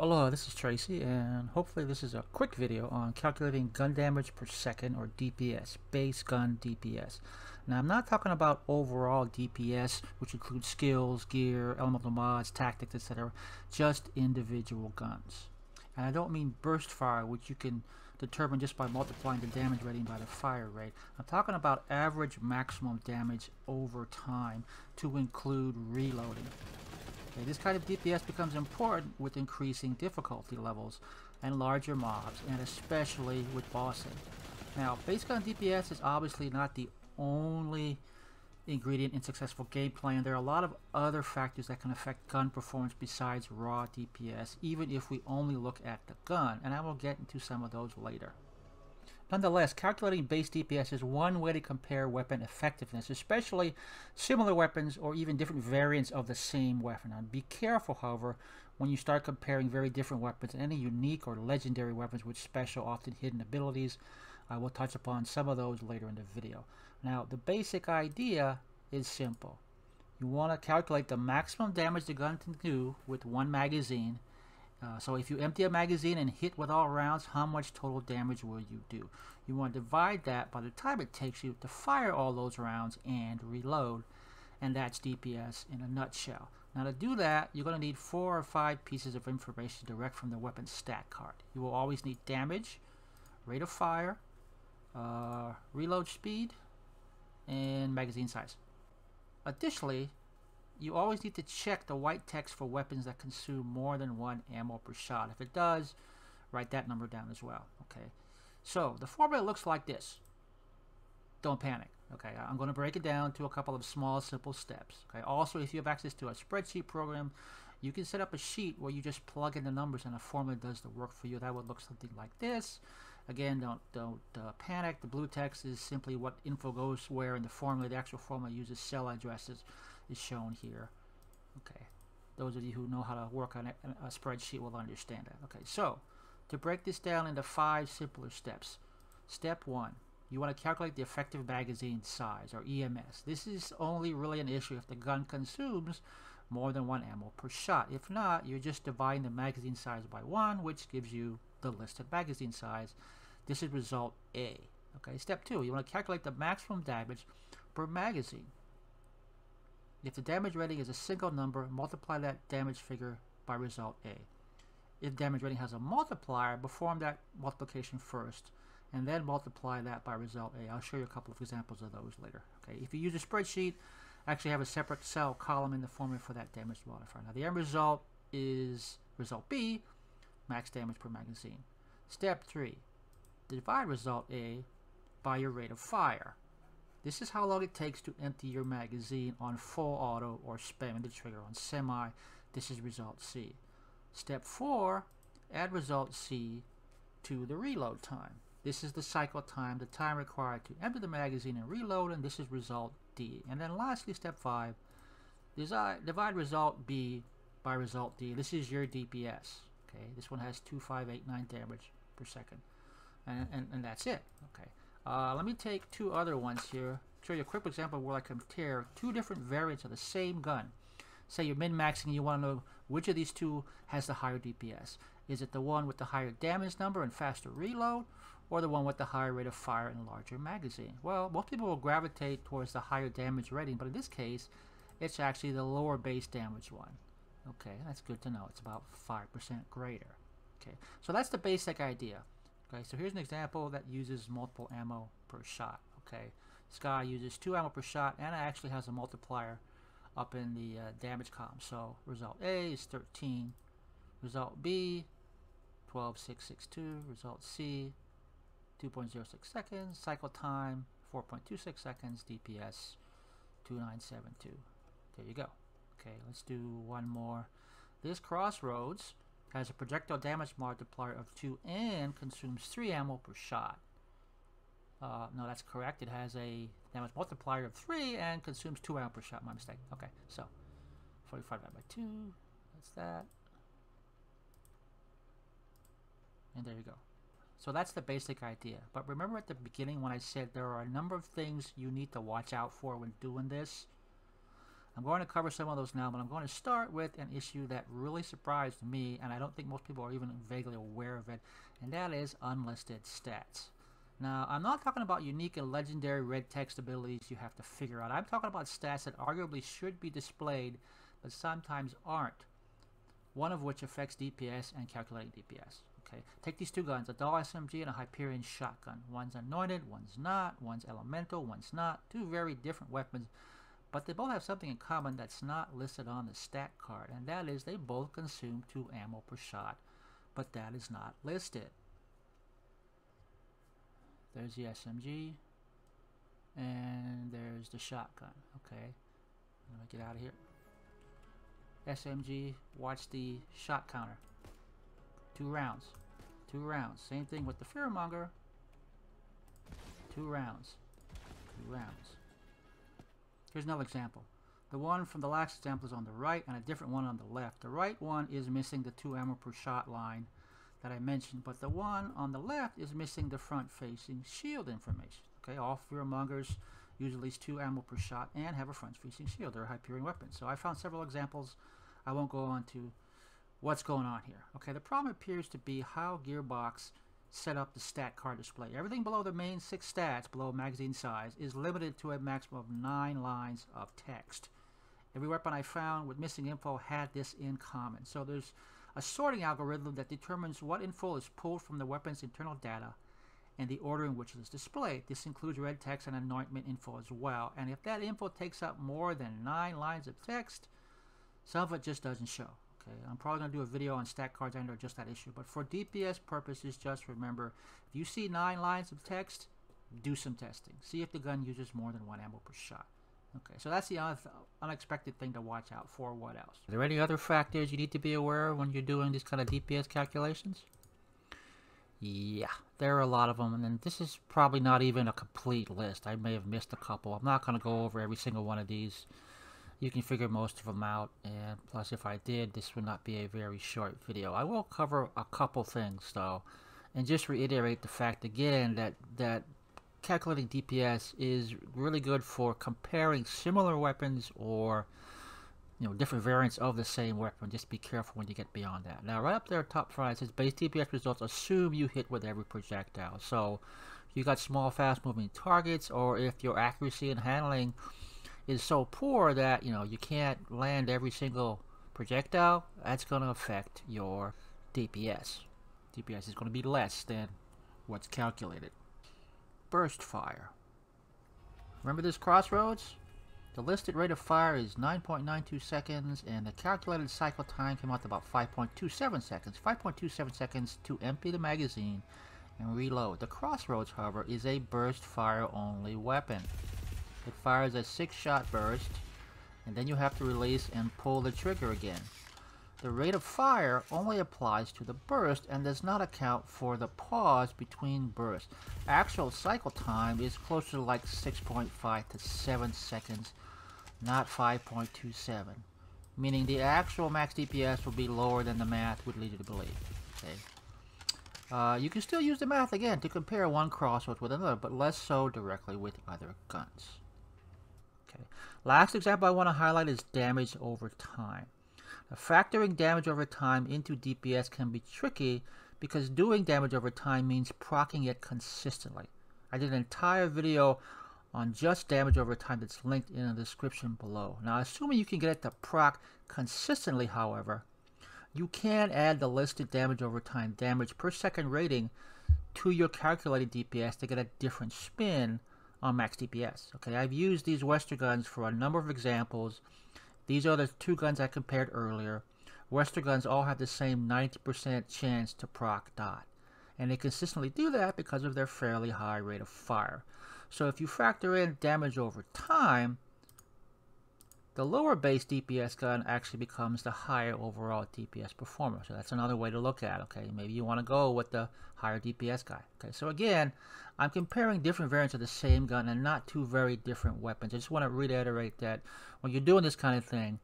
Hello, this is Tracy, and hopefully this is a quick video on calculating gun damage per second, or DPS, base gun DPS. Now, I'm not talking about overall DPS, which includes skills, gear, elemental mods, tactics, etc., just individual guns. And I don't mean burst fire, which you can determine just by multiplying the damage rating by the fire rate. I'm talking about average maximum damage over time, to include reloading. This kind of DPS becomes important with increasing difficulty levels and larger mobs, and especially with bossing. Now, base gun DPS is obviously not the only ingredient in successful gameplay, and there are a lot of other factors that can affect gun performance besides raw DPS, even if we only look at the gun, and I will get into some of those later. Nonetheless, calculating base DPS is one way to compare weapon effectiveness, especially similar weapons or even different variants of the same weapon. Now, be careful, however, when you start comparing very different weapons and any unique or legendary weapons with special, often hidden abilities. I will touch upon some of those later in the video. Now, the basic idea is simple. You want to calculate the maximum damage the gun can do with one magazine. So if you empty a magazine and hit with all rounds, how much total damage will you do? You want to divide that by the time it takes you to fire all those rounds and reload. And that's DPS in a nutshell. Now, to do that, you're going to need 4 or 5 pieces of information direct from the weapon stat card. You will always need damage, rate of fire, reload speed, and magazine size. Additionally, you always need to check the white text for weapons that consume more than 1 ammo per shot. If it does, write that number down as well. Okay, so the formula looks like this. Don't panic. Okay, I'm going to break it down to a couple of small, simple steps. Okay. Also, if you have access to a spreadsheet program, you can set up a sheet where you just plug in the numbers and a formula does the work for you. That would look something like this. Again, don't panic. The blue text is simply what info goes where, and the formula, the actual formula uses cell addresses, is shown here. Okay, those of you who know how to work on a spreadsheet will understand that. Okay, so to break this down into 5 simpler steps. Step 1, you want to calculate the effective magazine size, or EMS. This is only really an issue if the gun consumes more than 1 ammo per shot. If not, you're just dividing the magazine size by 1, which gives you the listed magazine size. This is result A. Okay, step 2, you want to calculate the maximum damage per magazine. If the damage rating is a single number, multiply that damage figure by result A. If damage rating has a multiplier, perform that multiplication first, and then multiply that by result A. I'll show you a couple of examples of those later. Okay, if you use a spreadsheet, actually have a separate cell column in the formula for that damage modifier. Now, the end result is result B, max damage per magazine. Step 3, divide result A by your rate of fire. This is how long it takes to empty your magazine on full auto or spamming the trigger on semi. This is result C. Step 4, add result C to the reload time. This is the cycle time, the time required to empty the magazine and reload, and this is result D. And then lastly, step 5, divide result B by result D. This is your DPS. Okay, this one has 2589 damage per second. And that's it. Okay. Let me take 2 other ones here, show you a quick example where I compare 2 different variants of the same gun. Say you're min-maxing, you want to know which of these 2 has the higher DPS. Is it the one with the higher damage number and faster reload, or the one with the higher rate of fire and larger magazine? Well, most people will gravitate towards the higher damage rating, but in this case, it's actually the lower base damage one. Okay, that's good to know. It's about 5% greater. Okay, so that's the basic idea. Okay, so here's an example that uses multiple ammo per shot. Okay, this guy uses 2 ammo per shot, and it actually has a multiplier up in the damage column. So result A is 13, result B 12662, result C 2.06 seconds, cycle time 4.26 seconds, DPS 2972. There you go. Okay, let's do one more. This Crossroads has a projectile damage multiplier of 2 and consumes 3 ammo per shot. No, that's correct. It has a damage multiplier of 3 and consumes 2 ammo per shot. My mistake. Okay, so 45 divided by 2. That's that. And there you go. So that's the basic idea. But remember at the beginning when I said there are a number of things you need to watch out for when doing this. I'm going to cover some of those now, but I'm going to start with an issue that really surprised me, and I don't think most people are even vaguely aware of it, and that is unlisted stats. Now, I'm not talking about unique and legendary red text abilities you have to figure out. I'm talking about stats that arguably should be displayed, but sometimes aren't, one of which affects DPS and calculating DPS. Okay, take these two guns, a Dahl SMG and a Hyperion shotgun. One's anointed, one's not, one's elemental, one's not. Two very different weapons, but they both have something in common that's not listed on the stat card, and that is they both consume 2 ammo per shot, but that is not listed. There's the SMG, and there's the shotgun. Okay, let me get out of here. SMG, watch the shot counter. 2 rounds. Same thing with the Fearmonger. 2 rounds. Here's another example. The one from the last example is on the right and a different one on the left. The right one is missing the 2 ammo per shot line that I mentioned, but the one on the left is missing the front-facing shield information. Okay, all Fearmongers use at least 2 ammo per shot and have a front-facing shield. They're a Hyperion weapon. So I found several examples. I won't go on to what's going on here. Okay, the problem appears to be how Gearbox set up the stat card display. Everything below the main 6 stats, below magazine size, is limited to a maximum of 9 lines of text. Every weapon I found with missing info had this in common. So there's a sorting algorithm that determines what info is pulled from the weapon's internal data and the order in which it is displayed. This includes red text and anointment info as well. And if that info takes up more than 9 lines of text, some of it just doesn't show. Okay, I'm probably going to do a video on stat cards under just that issue, but for DPS purposes, just remember, if you see 9 lines of text, do some testing. See if the gun uses more than 1 ammo per shot. Okay, so that's the unexpected thing to watch out for. What else? Are there any other factors you need to be aware of when you're doing these kind of DPS calculations? Yeah, there are a lot of them, and then this is probably not even a complete list. I may have missed a couple. I'm not going to go over every single one of these. You can figure most of them out, and plus if I did, this would not be a very short video. I will cover a couple things though, and just reiterate the fact again that calculating DPS is really good for comparing similar weapons or, you know, different variants of the same weapon. Just be careful when you get beyond that. Now right up there top right, it says base DPS results assume you hit with every projectile. So you got small fast moving targets, or if your accuracy and handling is so poor that, you know, you can't land every single projectile, that's going to affect your DPS. DPS is going to be less than what's calculated. Burst fire. Remember this Crossroads? The listed rate of fire is 9.92 seconds, and the calculated cycle time came out to about 5.27 seconds. 5.27 seconds to empty the magazine and reload. The Crossroads, however, is a burst fire only weapon. It fires a 6-shot burst, and then you have to release and pull the trigger again. The rate of fire only applies to the burst and does not account for the pause between bursts. Actual cycle time is closer to like 6.5 to 7 seconds, not 5.27. Meaning the actual max DPS will be lower than the math would lead you to believe. Okay. You can still use the math again to compare one Crossroads with another, but less so directly with other guns. Okay. Last example I want to highlight is damage over time. Now, factoring damage over time into DPS can be tricky because doing damage over time means proccing it consistently. I did an entire video on just damage over time that's linked in the description below. Now, assuming you can get it to proc consistently, however, you can add the listed damage over time damage per second rating to your calculated DPS to get a different spin on max DPS. Okay, I've used these Western guns for a number of examples. These are the 2 guns I compared earlier. Western guns all have the same 90% chance to proc dot, and they consistently do that because of their fairly high rate of fire. So if you factor in damage over time, the lower base DPS gun actually becomes the higher overall DPS performer. So that's another way to look at it. Okay, maybe you want to go with the higher DPS guy. Okay, so again, I'm comparing different variants of the same gun and not 2 very different weapons. I just want to reiterate that when you're doing this kind of thing,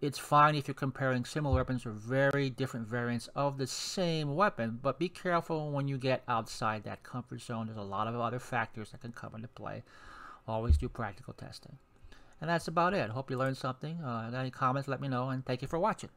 it's fine if you're comparing similar weapons or very different variants of the same weapon, but be careful when you get outside that comfort zone. There's a lot of other factors that can come into play. Always do practical testing. And that's about it. Hope you learned something. Got any comments, let me know, and thank you for watching.